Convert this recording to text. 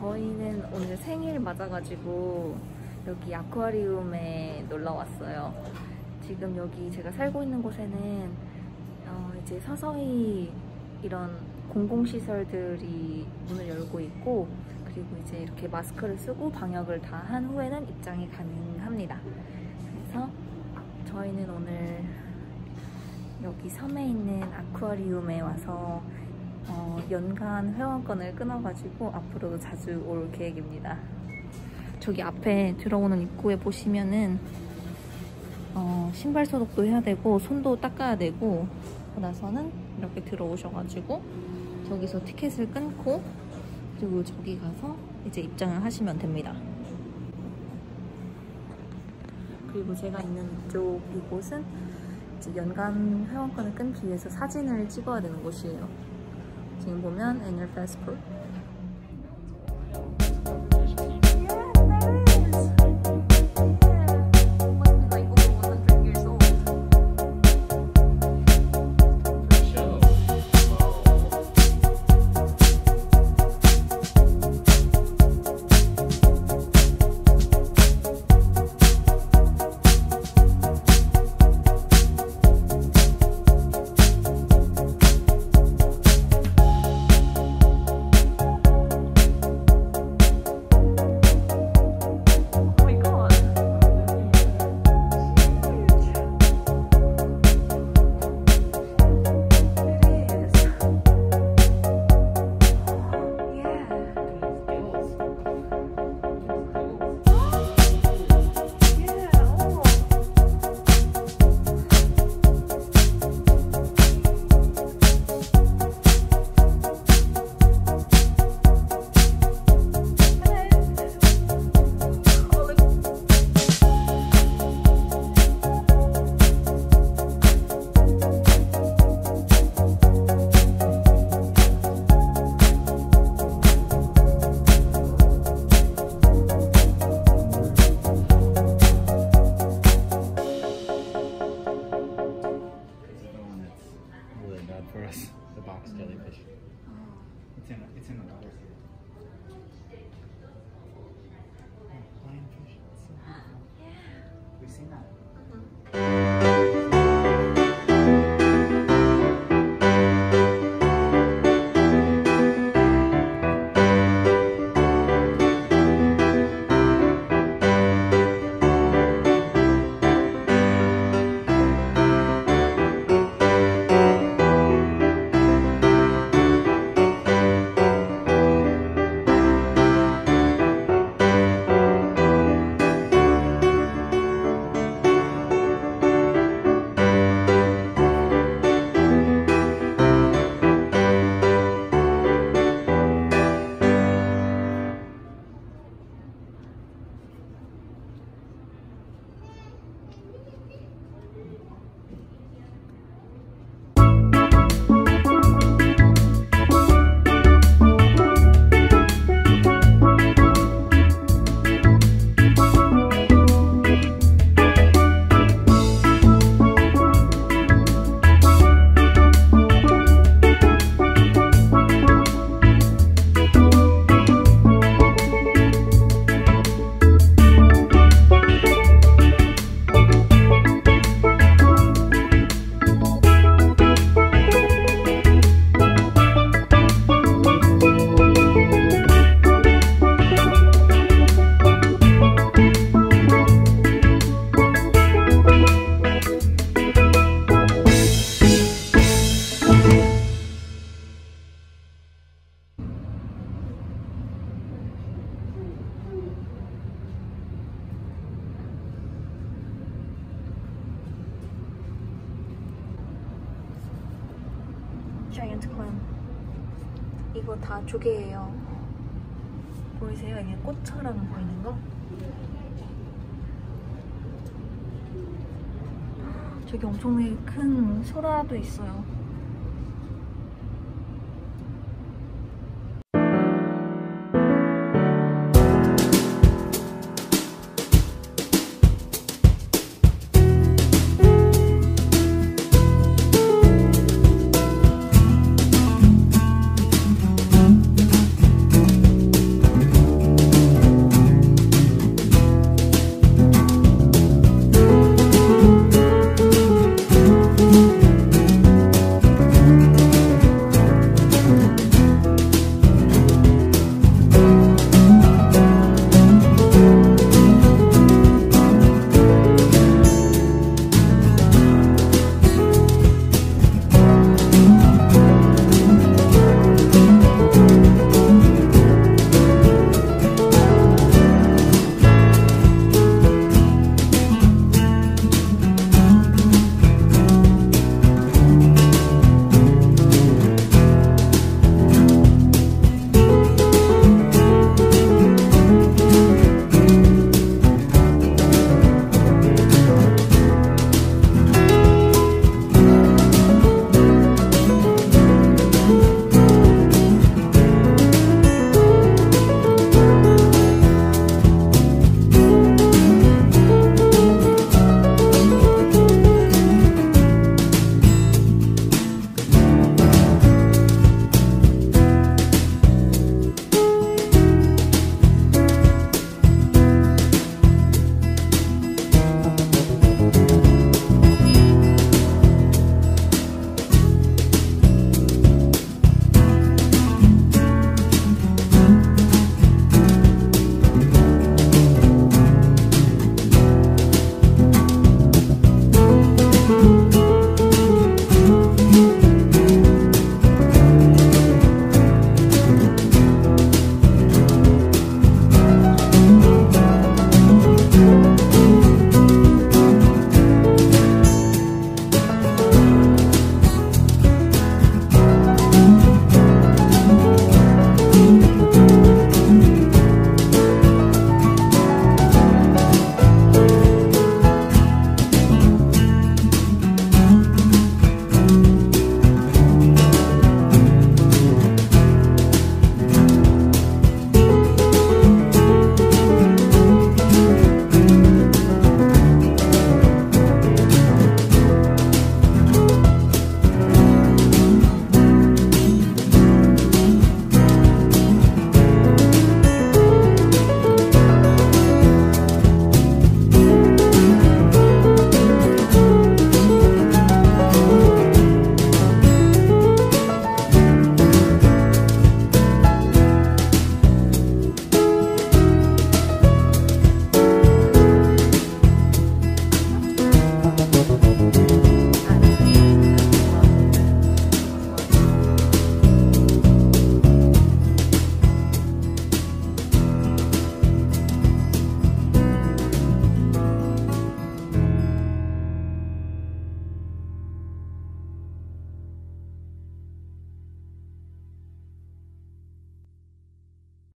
저희는 오늘 생일 맞아가지고 여기 아쿠아리움에 놀러 왔어요. 지금 여기 제가 살고 있는 곳에는 이제 서서히 이런 공공시설들이 문을 열고 있고, 그리고 이제 이렇게 마스크를 쓰고 방역을 다 한 후에는 입장이 가능합니다. 그래서 저희는 오늘 여기 섬에 있는 아쿠아리움에 와서 연간 회원권을 끊어가지고 앞으로도 자주 올 계획입니다. 저기 앞에 들어오는 입구에 보시면은 신발 소독도 해야 되고 손도 닦아야 되고, 나서는 이렇게 들어오셔가지고 저기서 티켓을 끊고, 그리고 저기 가서 이제 입장을 하시면 됩니다. 그리고 제가 있는 이쪽 이곳은 이제 연간 회원권을 끊기 위해서 사진을 찍어야 되는 곳이에요. 지금 보면 annual passport. 이거 다 조개예요. 보이세요? 이게 꽃처럼 보이는 거? 저기 엄청나게 큰 소라도 있어요.